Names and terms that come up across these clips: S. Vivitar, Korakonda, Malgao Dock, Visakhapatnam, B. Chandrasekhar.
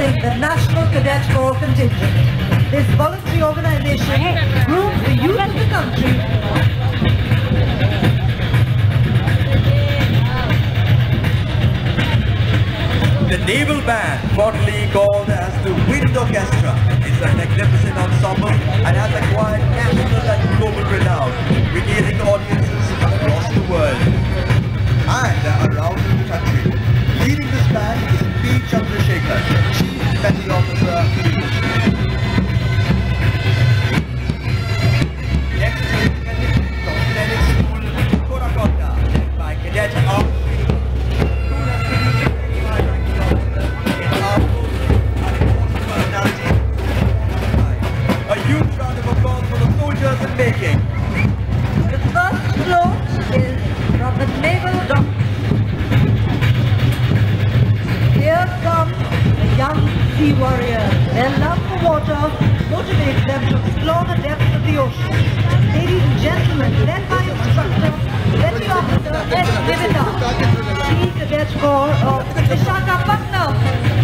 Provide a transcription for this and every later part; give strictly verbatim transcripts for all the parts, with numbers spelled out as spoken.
enhancing the National Cadet Corps contingent. This voluntary organization grooms the youth of the country. The naval band, formerly called as the Wind Orchestra, is a magnificent ensemble and has acquired national and global renown, regaling audiences across the world and around the country. Leading this band is B. Chandrasekhar, Chief Petty Officer. Next is the cadet of cadet school Korakonda, led by Cadet Army. Making. The first float is from the Malgao Dock. Here come the young sea warriors. Their love for water motivates them to explore the depths of the ocean. Ladies and gentlemen, led by instructor, Petty Officer S. Vivitar, Sea Cadet Corps of Visakhapatnam.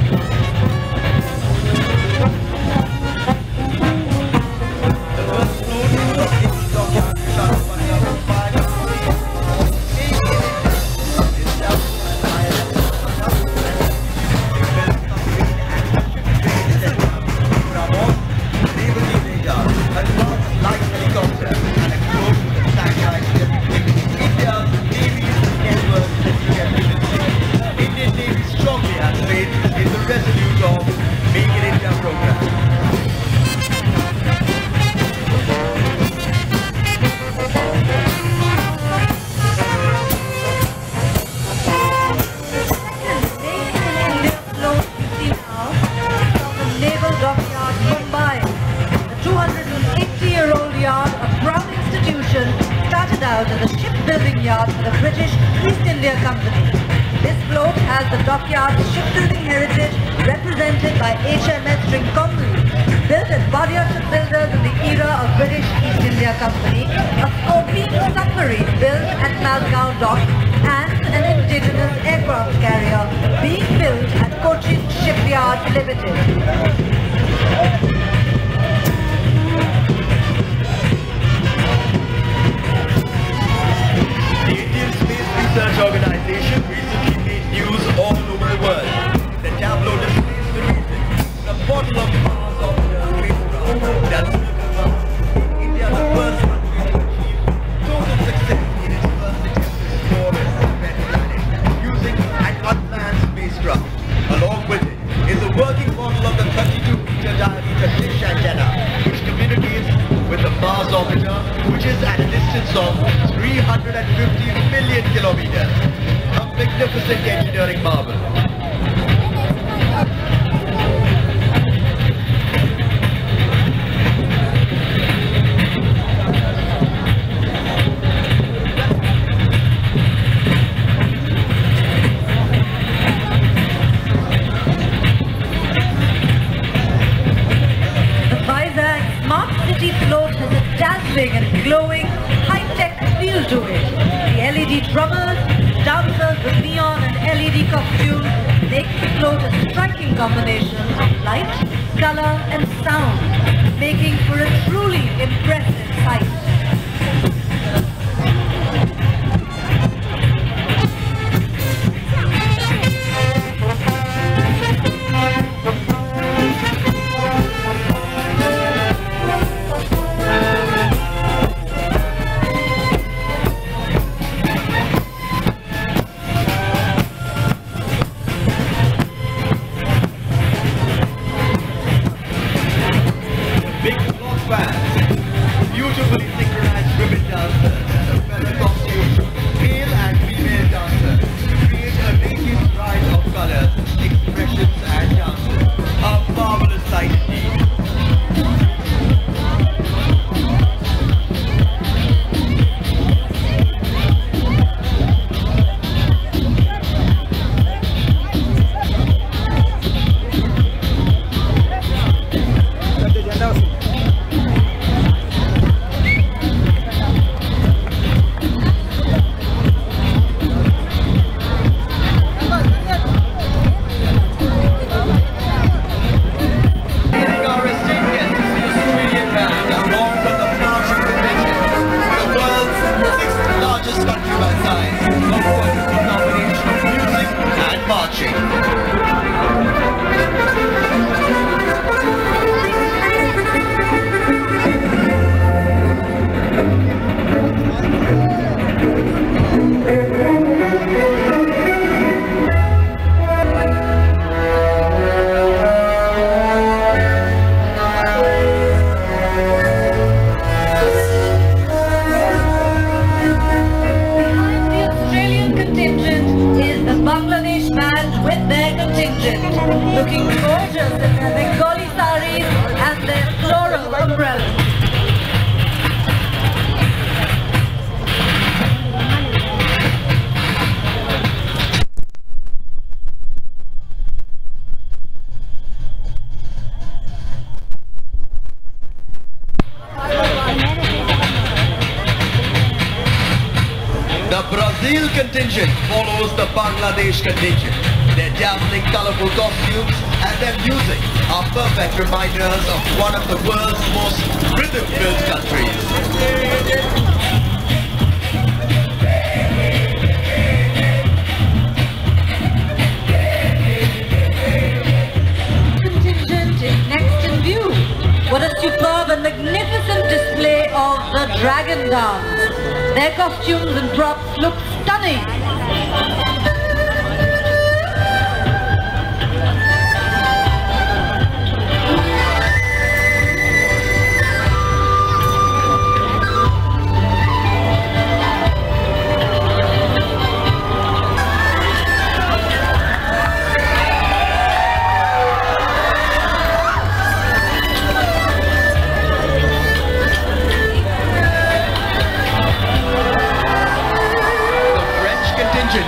looking gorgeous in their Bengali saris and their floral umbrellas. Brazil contingent follows the Bangladesh contingent. Their dazzling colorful costumes and their music are perfect reminders of one of the world's most rhythm-filled countries. Contingent is next in view. What a superb and magnificent display of the dragon dance. Their costumes and props look stunning.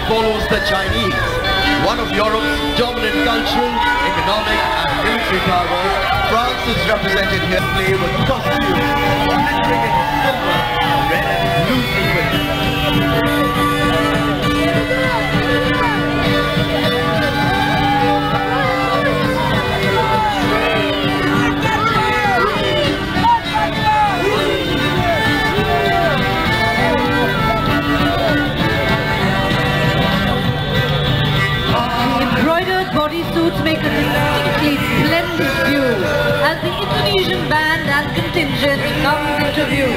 Follows the Chinese, one of Europe's dominant cultural, economic and military powers. France is represented here play with costumes, glittering in silver, red and blue suits make a distinctly splendid view as the Indonesian band and contingent comes into view.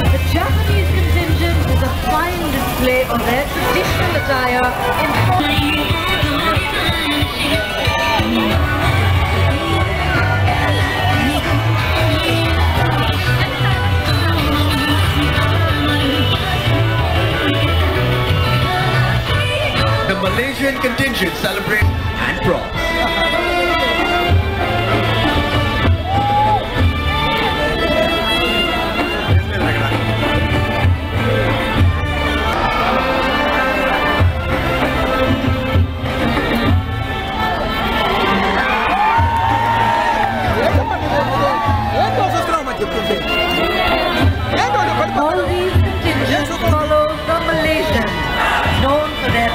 The Japanese contingent is a fine display of their traditional attire in Malaysian contingent celebrates and props.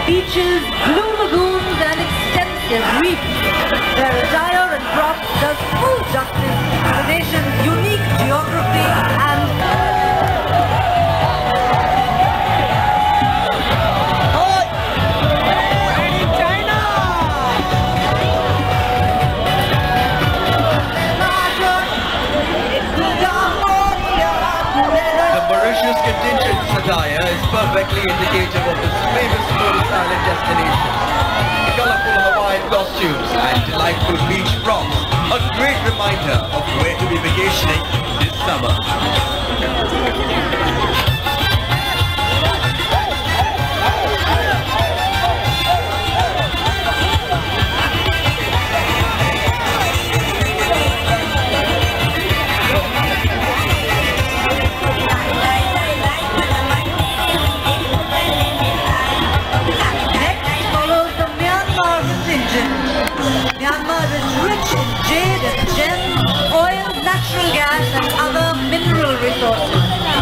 Beaches, blue lagoons and extensive reefs. Their attire and props does full justice to the nation's unique geography and Mauritius contingent's attire is perfectly indicative of this famous tourist island destination. Colorful Hawaiian costumes and delightful beach props, a great reminder of where to be vacationing this summer.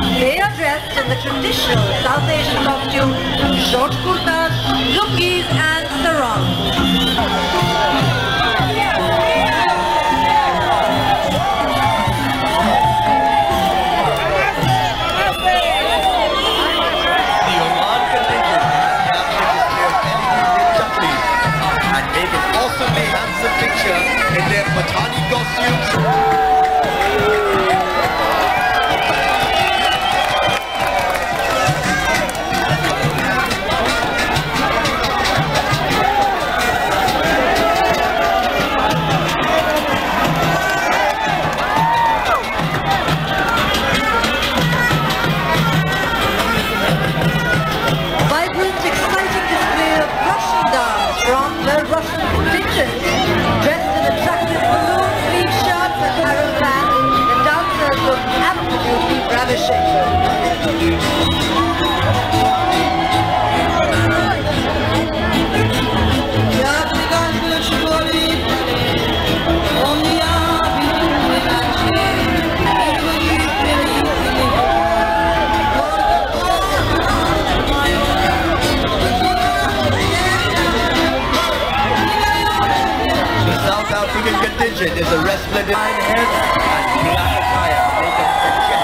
They are dressed in the traditional South Asian costume, short kurtas, lungis and sarongs. pigeon is a resplendent nine heads and black attire make up the chest.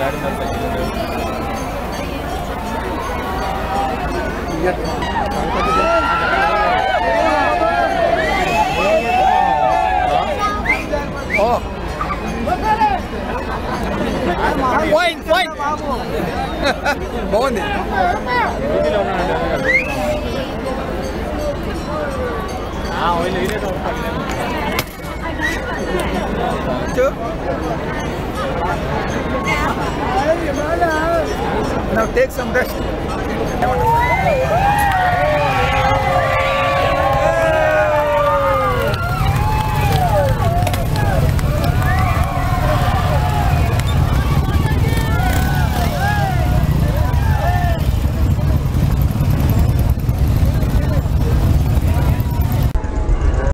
Gracias. Point, point. Bondi. Ah, oil ini tu. Cuk. Now take some rest.